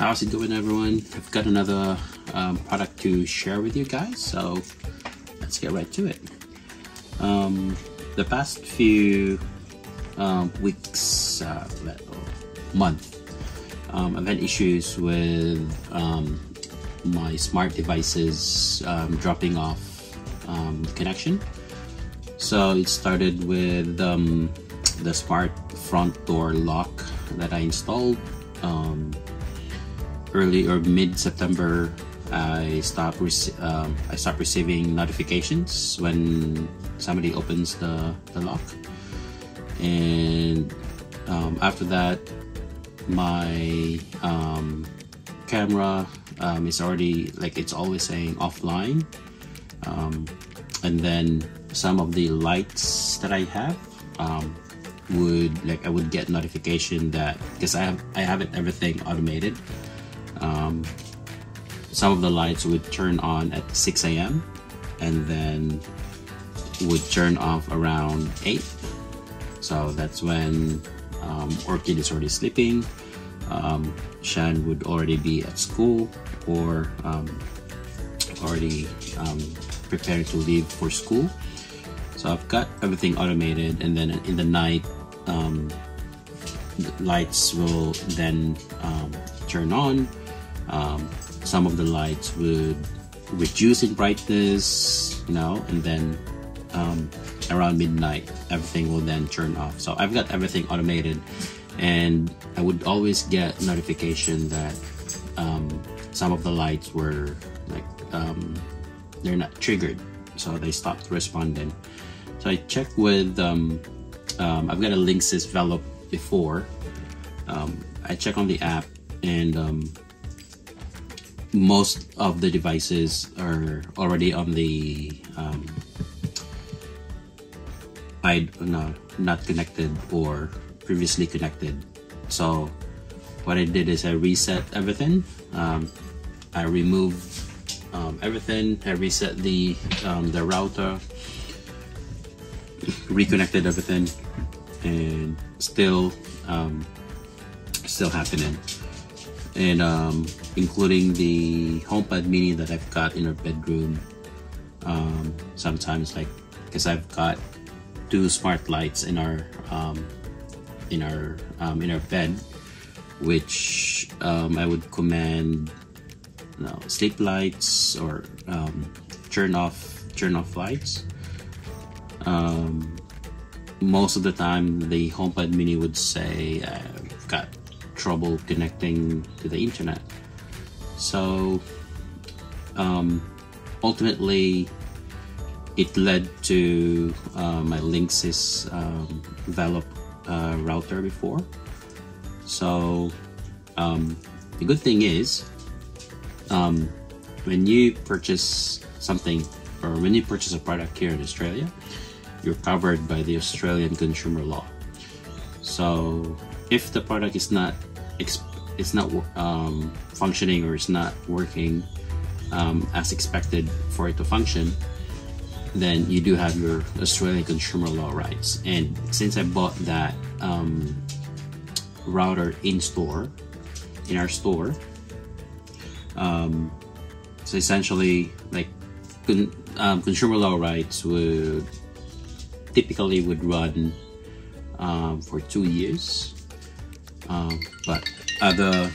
How's it doing, everyone? I've got another product to share with you guys, so let's get right to it. The past few weeks, month, I've had issues with my smart devices dropping off connection. So it started with the smart front door lock that I installed. Early or mid-September, I stopped receiving notifications when somebody opens the lock, and after that, my camera is already, like, it's always saying offline, and then some of the lights that I have I would get notification that, because I have everything automated. Some of the lights would turn on at 6 a.m. and then would turn off around 8. So that's when Orchid is already sleeping, Shan would already be at school or already preparing to leave for school. So I've got everything automated, and then in the night, the lights will then turn on. Some of the lights would reduce in brightness, you know, and then around midnight, everything will then turn off. So I've got everything automated, and I would always get notification that some of the lights were, like, they're not triggered, so they stopped responding. So I checked with, I've got a Linksys Velop before. I check on the app, and most of the devices are already on the not connected or previously connected. So what I did is I reset everything. I removed everything. I reset the router, reconnected everything, and still happening. And including the HomePod mini that I've got in our bedroom, sometimes, like, because I've got two smart lights in our bed, which I would command, you know, sleep lights or turn off lights. Most of the time, the HomePod mini would say I've got trouble connecting to the internet. So ultimately, it led to my Linksys Velop router before. So the good thing is, when you purchase something, or when you purchase a product here in Australia, you're covered by the Australian Consumer Law. So if the product is not functioning, or it's not working as expected for it to function, then you do have your Australian Consumer Law rights. And since I bought that router in our store, so essentially, like, Consumer Law rights would typically run for 2 years. But other,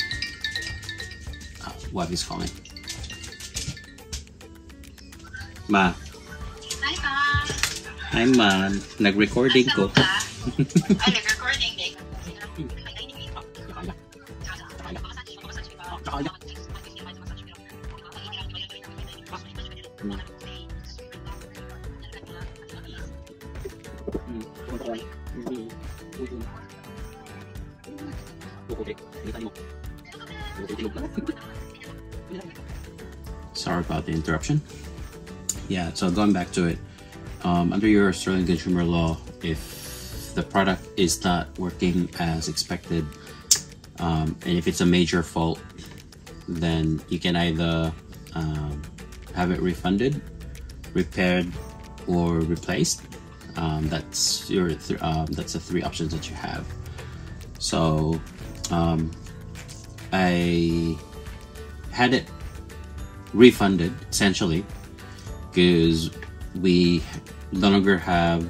what is calling? Ma. Hi, Ma. Hi, Ma. Nag-recording ko. Ay, nag-recording din. Sorry about the interruption. Yeah, so going back to it, under your Australian Consumer Law, if the product is not working as expected, and if it's a major fault, then you can either have it refunded, repaired, or replaced. That's the three options that you have. So I had it refunded, essentially, because we no longer have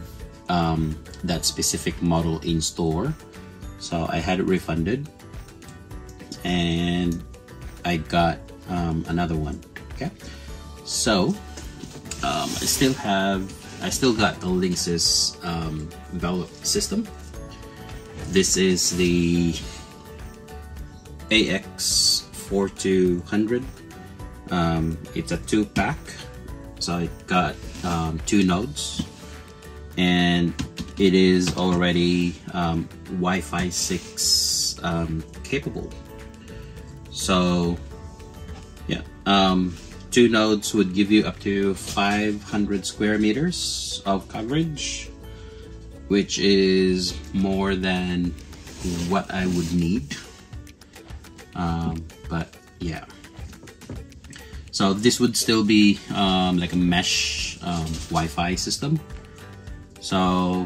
that specific model in store. So I had it refunded and I got another one. Okay, so I still got the Linksys Velop system. This is the AX4200. It's a 2-pack, so I got 2 nodes, and it is already Wi-Fi 6 capable. So yeah, 2 nodes would give you up to 500 square meters of coverage, which is more than what I would need. But yeah, so this would still be like a mesh Wi-Fi system. So,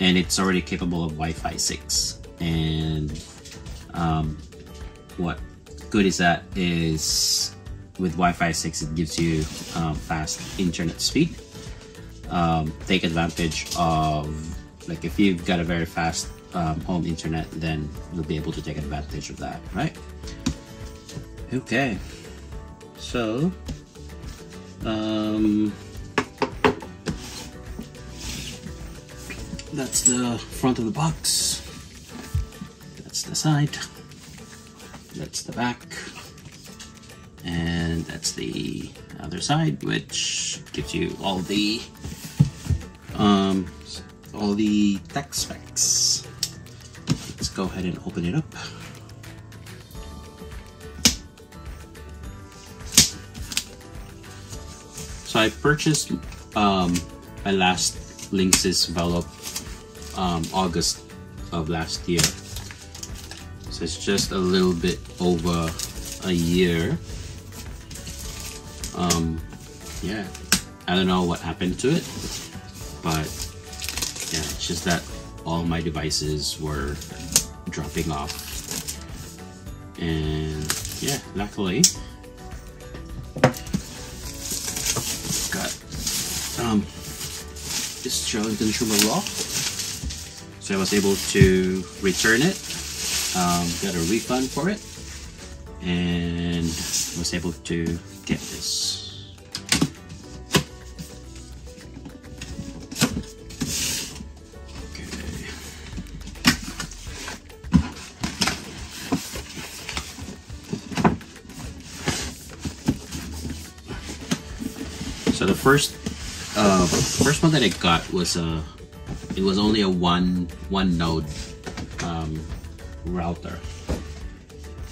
and it's already capable of Wi-Fi 6. And what good is that is, with Wi-Fi 6, it gives you fast internet speed. Take advantage of, like, if you've got a very fast home internet, then you'll be able to take advantage of that, right? Okay, so that's the front of the box. That's the side. That's the back. And that's the other side, which gives you all the tech specs. Let's go ahead and open it up. So I purchased my last Linksys Velop August of last year. So it's just a little bit over a year. Yeah, I don't know what happened to it, but yeah, it's just that all my devices were dropping off, and yeah, luckily got this Australian Consumer Law, so I was able to return it, got a refund for it, and was able to get this. Okay. So the first one that I got was a, it was only a one node router.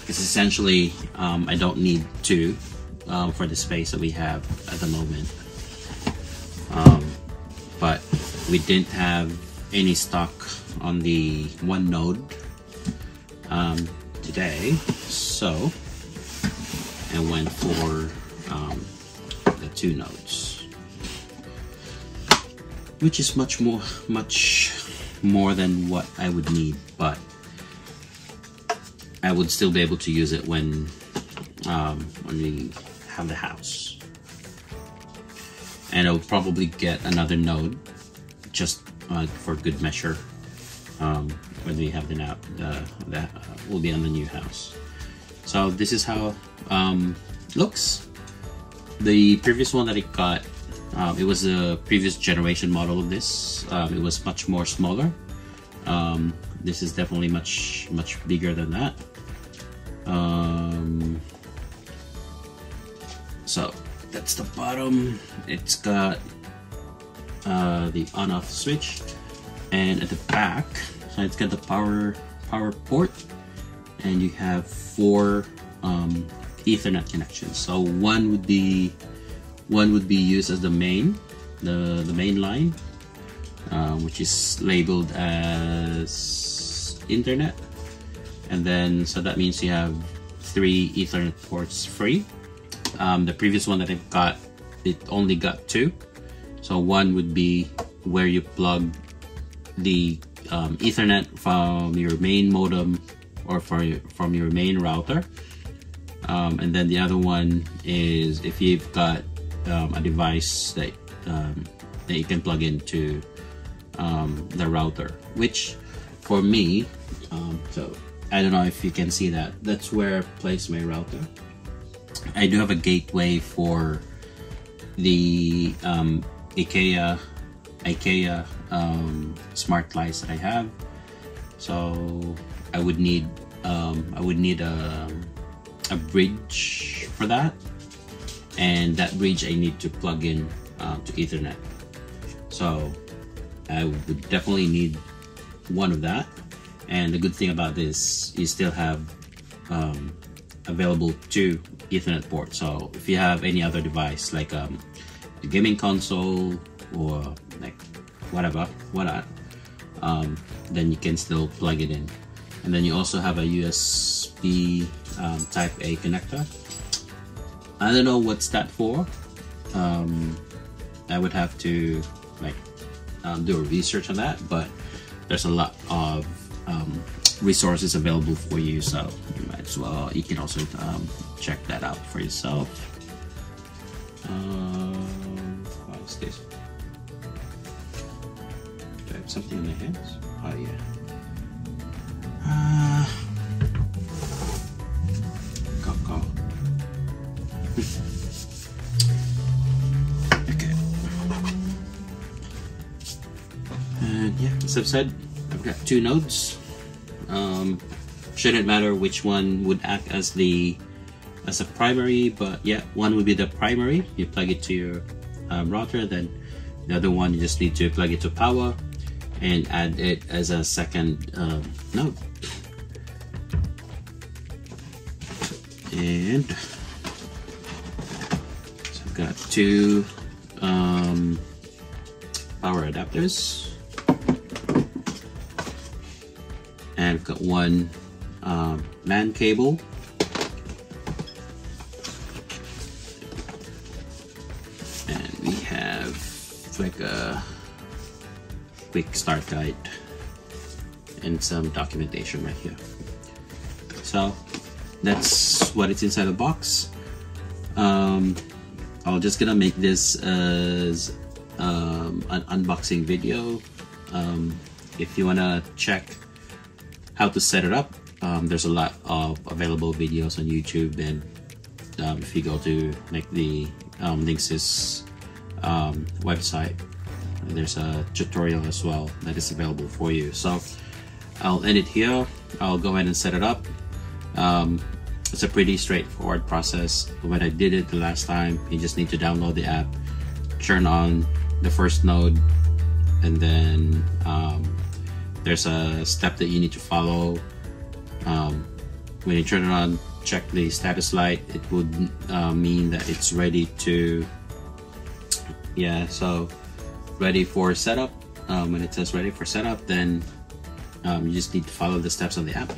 Because essentially I don't need two. For the space that we have at the moment, but we didn't have any stock on the one node today, so I went for the 2 nodes, which is much more than what I would need, but I would still be able to use it when we have the house. And I'll probably get another node just for good measure when we have that will be on the new house. So this is how it looks. The previous one that I got, it was a previous generation model of this. It was much more smaller. This is definitely much bigger than that. So that's the bottom. It's got the on-off switch, and at the back, so it's got the power port, and you have 4 Ethernet connections. So one would be used as the main line, which is labeled as internet, and then so that means you have 3 Ethernet ports free. The previous one that I've got, it only got 2. So one would be where you plug the Ethernet from your main modem or from your main router. And then the other one is if you've got a device that that you can plug into the router, which for me, so I don't know if you can see that, that's where I place my router. I do have a gateway for the IKEA smart lights that I have, so I would need a bridge for that, and that bridge I need to plug in to Ethernet. So I would definitely need one of that. And the good thing about this, you still have available two Ethernet ports. So if you have any other device like a gaming console or like whatnot, then you can still plug it in. And then you also have a USB Type A connector. I don't know what's that for. I would have to do research on that, but there's a lot of resources available for you, so you might as well. You can also check that out for yourself. What is this? Do I have something in my hands? Oh yeah. Okay. And yeah, as I've said, I've got two nodes. Shouldn't matter which one would act as a primary, but yeah, one would be the primary. You plug it to your router, then the other one you just need to plug it to power and add it as a second node. And so I've got two power adapters, and I've got one LAN cable. And we have like a quick start guide and some documentation right here. So that's what it's inside the box. I'm just gonna make this as an unboxing video. If you wanna check how to set it up, there's a lot of available videos on YouTube, and if you go to like the Linksys website, there's a tutorial as well that is available for you. So I'll end it here. I'll go ahead and set it up. It's a pretty straightforward process. When I did it the last time, you just need to download the app, turn on the first node, and then there's a step that you need to follow. When you turn it on, check the status light. It would mean that it's ready to, yeah, so ready for setup. When it says ready for setup, then you just need to follow the steps on the app.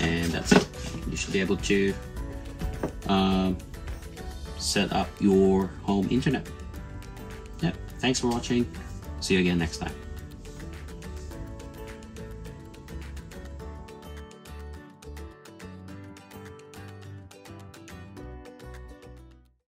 And that's it. You should be able to set up your home internet. Yeah, thanks for watching. See you again next time.